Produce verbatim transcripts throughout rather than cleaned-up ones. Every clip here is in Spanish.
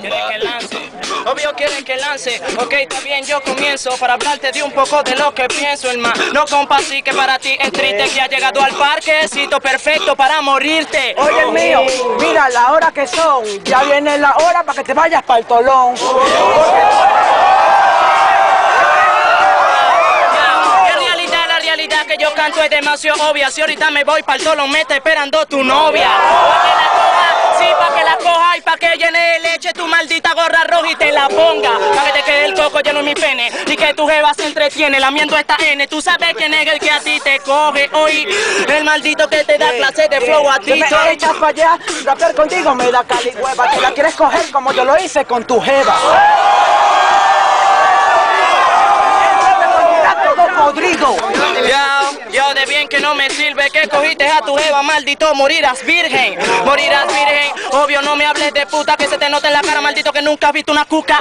¿Quieres que lance? Obvio quieres que lance. Ok, está bien, yo comienzo para hablarte de un poco de lo que pienso, hermano. No compa, sí que para ti es triste que ha llegado al parquecito perfecto para morirte. Oye mío, mira la hora que son. Ya viene la hora para que te vayas para el tolón. Que yo canto es demasiado obvia. Si ahorita me voy pa'l tolón, me está esperando tu novia. Pa' que la coja, sí, pa' que la coja y pa' que llene de leche tu maldita gorra roja y te la ponga. Pa' que te quede el coco lleno en mi pene y que tu jeva se entretiene lamiendo esta N. Tú sabes quién es el que a ti te coge hoy. El maldito que te da clase de flow a ti. Yo me echas pa' allá, rapear contigo me da cali hueva. Te la quieres coger como yo lo hice con tu jeva. Rodrigo. Yo, yo de bien que no me sirve que cogiste a tu jeva, maldito, morirás virgen, morirás virgen, obvio no me hables de puta que se te note en la cara, maldito, que nunca has visto una cuca.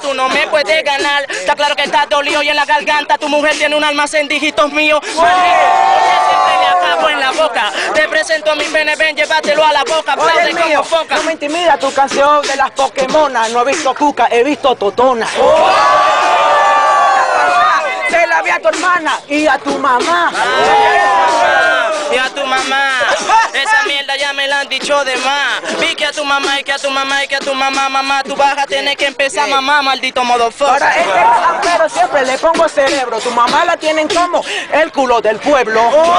Tú no me puedes ganar, está claro que estás dolido y en la garganta tu mujer tiene un almacén de hijitos míos. Siempre le acabo en la boca, te presento a mi pene, ven, llévatelo a la boca, aplaude como foca. No me intimida tu canción de las Pokémonas, no he visto cuca, he visto totona. Oh. Se la vi a tu hermana y a tu mamá. Ah, y a tu mamá. Esa mierda ya me la han dicho de más. Vi que a tu mamá y que a tu mamá y que a tu mamá, mamá, tú vas a tener que empezar, mamá, maldito modo fox. Ahora este rapero siempre le pongo cerebro. Tu mamá la tienen como el culo del pueblo. Oh.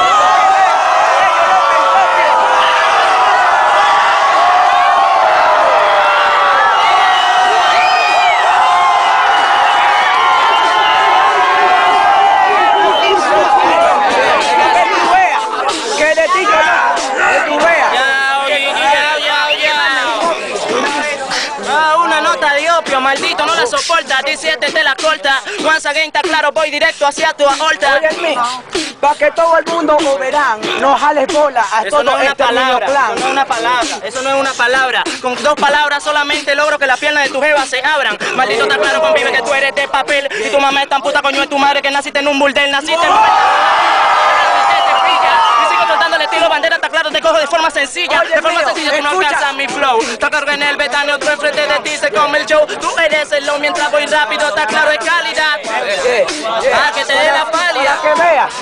Maldito, no la soporta, diecisiete te la corta. Once again, está claro, voy directo hacia tu aorta. Óyeme, pa' que todo el mundo lo verán, no jales bola a eso todo no es este palabra, plan. Eso no es una palabra, eso no es una palabra. Con dos palabras solamente logro que las piernas de tu jeva se abran. Maldito, está claro, convive que tú eres de papel y tu mamá es tan puta coño de tu madre que naciste en un burdel, naciste en un estilo bandera, está claro, te cojo de forma sencilla. Oye, de forma mío, sencilla, tú no alcanzas mi flow. Está claro que en el betano, otro enfrente de ti se come el show. Tú eres el low, mientras voy rápido, está claro, es calidad. Yeah, yeah. Para que te dé la pálida. Para que veas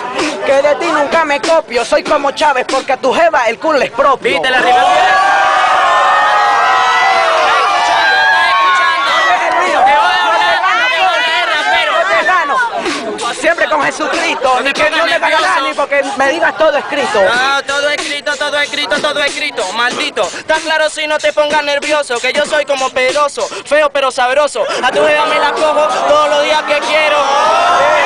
que de ti nunca me copio. Soy como Chávez, porque a tu jeva el culo es propio. Viste la rivalidad. Siempre con Jesucristo, ni que no me pagarás, ni porque me digas todo escrito. No, todo escrito, todo escrito, todo escrito, maldito. Está claro si no te pongas nervioso, que yo soy como Pedroso, feo pero sabroso. A tu jeva me la cojo todos los días que quiero.